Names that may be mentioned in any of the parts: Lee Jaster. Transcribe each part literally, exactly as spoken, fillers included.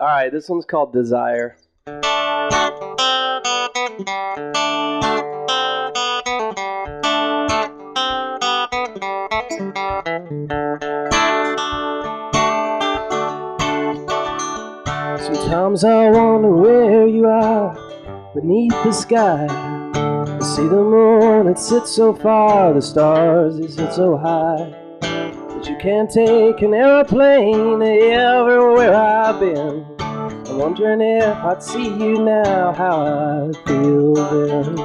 Alright, this one's called Desire. Sometimes I wonder where you are beneath the sky. I see the moon, it sits so far, the stars, they sit so high. But you can't take an airplane everywhere I've been. I'm wondering if I'd see you now, how I'd feel then.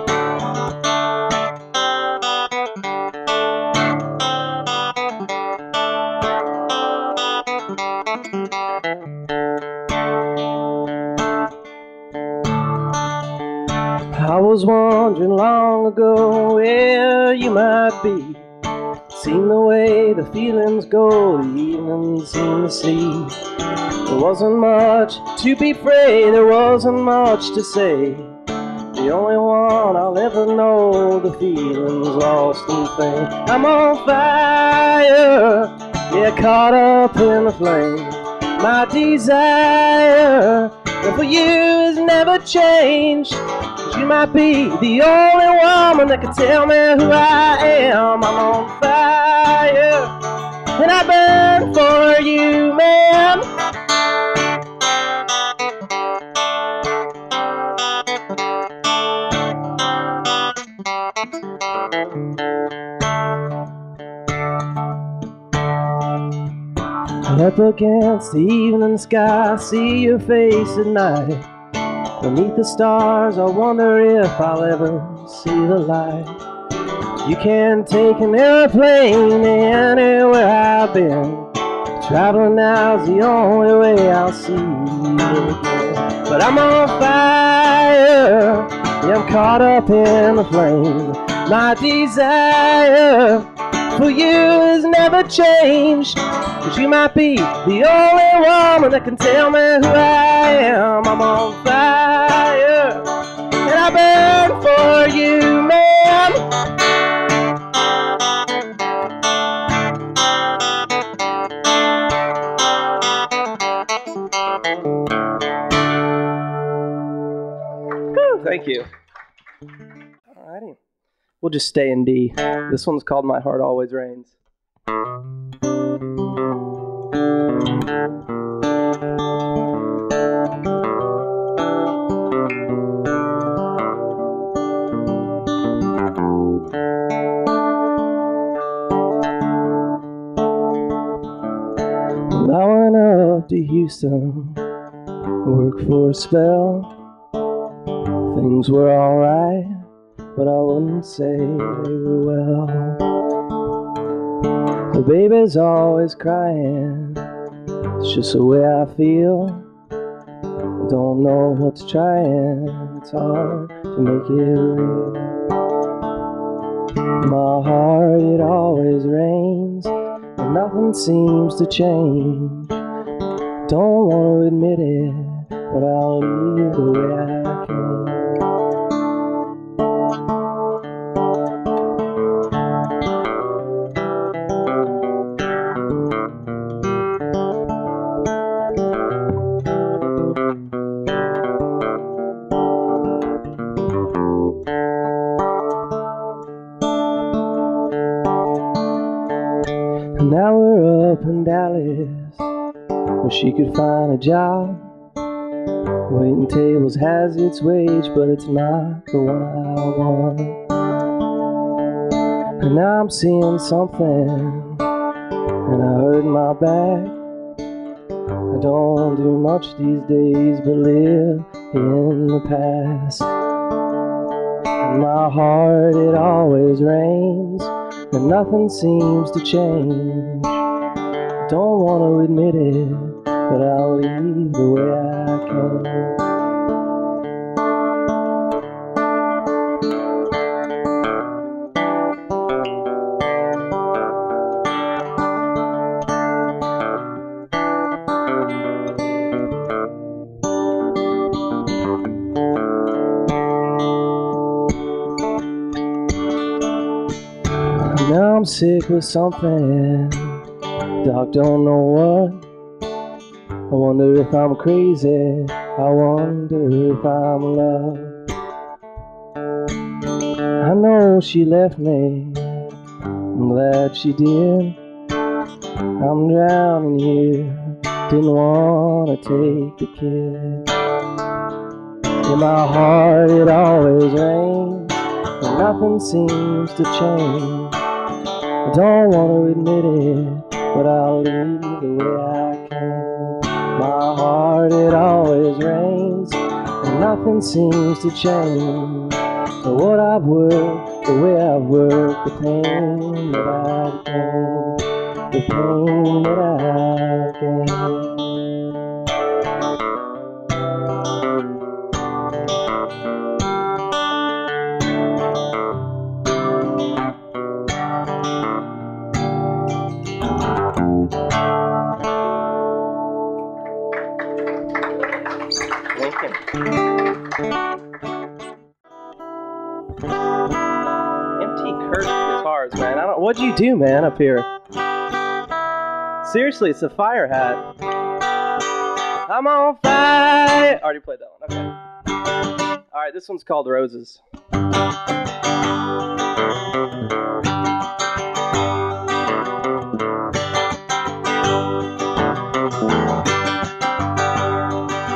I was wondering long ago where you might be. Seen the way the feelings go, the evenings in the sea. There wasn't much to be free, there wasn't much to say. The only one I'll ever know, the feeling's lost and faint. I'm on fire, yeah, caught up in the flame. My desire for you has never changed. You might be the only woman that can tell me who I am. I'm on fire, and I burn for you, man. Up against the evening sky, see your face at night. Beneath the stars, I wonder if I'll ever see the light. You can't take an airplane anywhere I've been. Traveling now's the only way I'll see you again. But I'm on fire, yeah, I'm caught up in the flame. My desire for you has never changed. Cause you might be the only woman that can tell me who I am. I'm on fire, and I burn for you, man. Whew, thank you. Alrighty. We'll just stay in D. This one's called My Heart Always Rains. I went up to Houston, worked for a spell. Things were alright, but I wouldn't say they were well. The baby's always crying, it's just the way I feel. I don't know what's trying, it's hard to make it real. My heart, it always rains. Nothing seems to change. Don't want to admit it, but I'll leave the way I she could find a job. Waiting tables has its wage, but it's not the one I want. And now I'm seeing something, and I hurt my back. I don't do much these days, but live in the past. And my heart, it always rains, and nothing seems to change. Don't want to admit it, but I'll leave the way I can. Now I'm sick with something, Doc, don't know what. I wonder if I'm crazy. I wonder if I'm loved. I know she left me. I'm glad she did. I'm drowning here. Didn't want to take the kid. In my heart it always rains, and nothing seems to change. I don't want to admit it, but I'll leave the way I can. My heart, it always rains, and nothing seems to change. So what I've worked, the way I've worked, the pain that I can, the pain that I can. Empty Kirk guitars, man. I don't, what'd you do, man, up here? Seriously, it's a fire hat. I'm on fire. Already played that one. Okay. All right, this one's called Roses.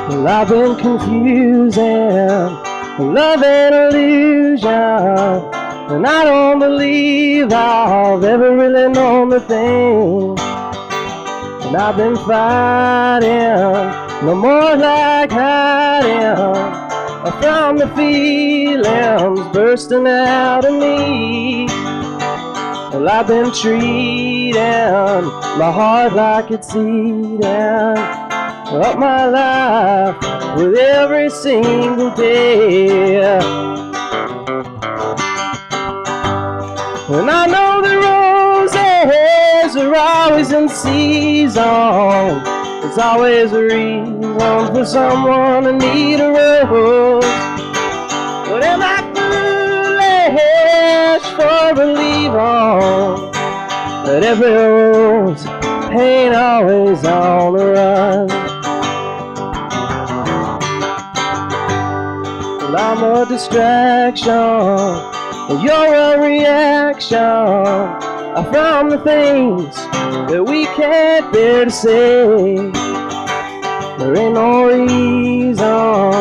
Well, I've been confusing love and illusion, and I don't believe I've ever really known the thing. And I've been fighting, no more like hiding from the feelings bursting out of me. Well, I've been treating my heart like it's eating up my life with every single day. And I know the roses are always in season. There's always a reason for someone to need a rose. But am I foolish for believing that every rose ain't always on the run? I'm a distraction, you're a reaction from the things that we can't bear to say. There ain't no reason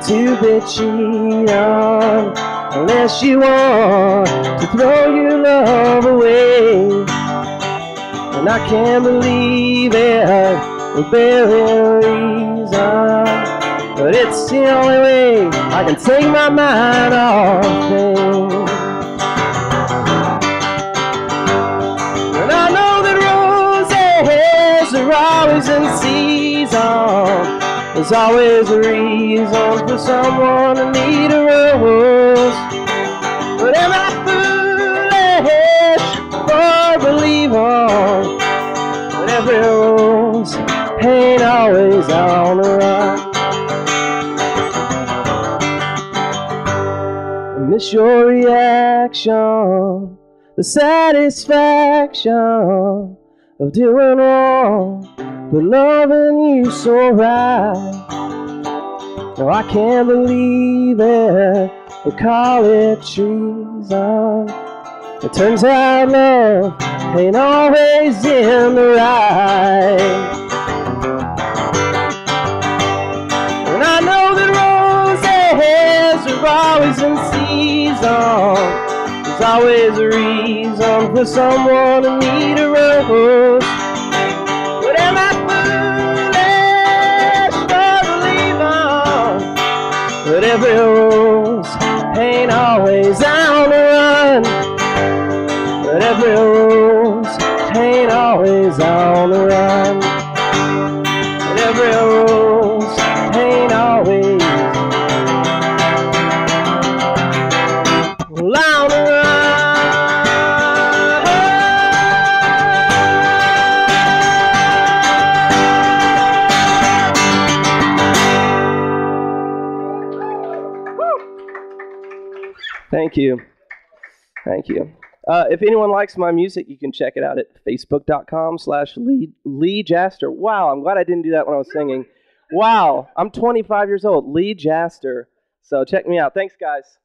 to be cheated on unless you want to throw your love away. And I can't believe it with barely reason, but it's the only way I can take my mind off things. And I know that roses are always in season. There's always a reason for someone to need a rose. But am I foolish for believing that every rose ain't always on the run? Miss your reaction, the satisfaction of doing wrong, but loving you so right. No, I can't believe it, we call it treason. It turns out love ain't always in the right. And I know that roses are always in season. There's always a reason for someone to need a rose. But am I foolish for believing that every rose ain't always on the run? But every rose ain't always on the run. But every rose ain't always. Thank you. Thank you. Uh, if anyone likes my music, you can check it out at facebook.com slash Lee Jaster. Wow, I'm glad I didn't do that when I was singing. Wow, I'm twenty-five years old, Lee Jaster. So check me out. Thanks, guys.